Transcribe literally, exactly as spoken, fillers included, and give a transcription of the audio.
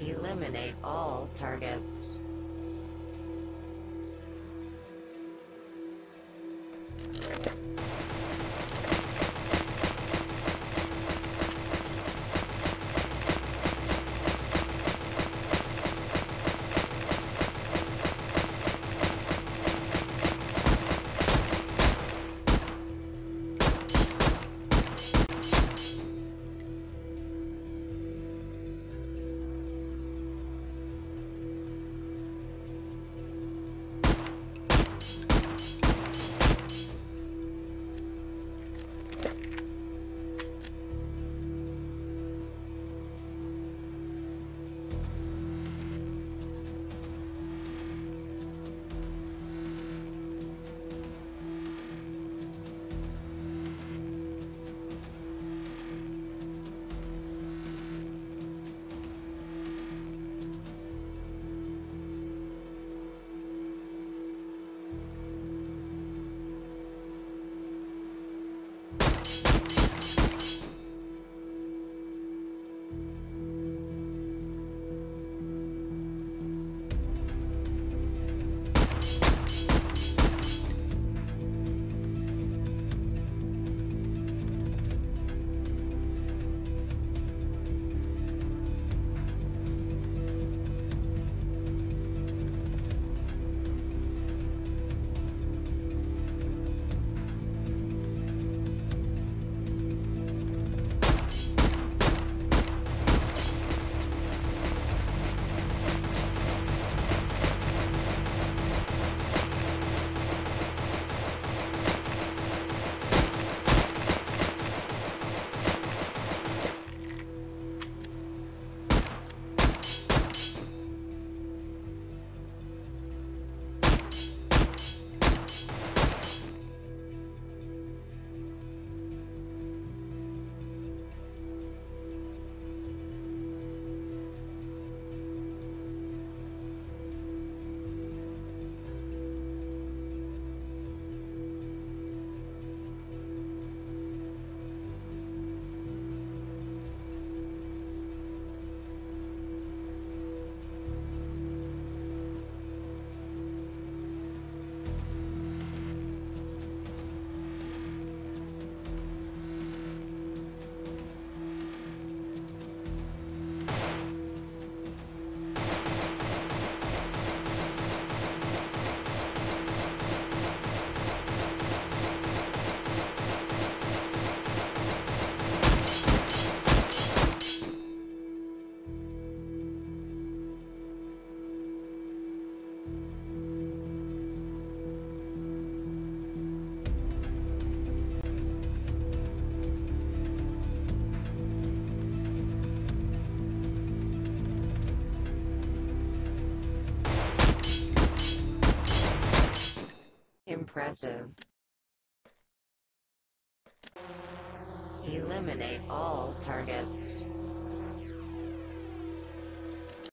Eliminate all targets. Impressive. Eliminate all targets.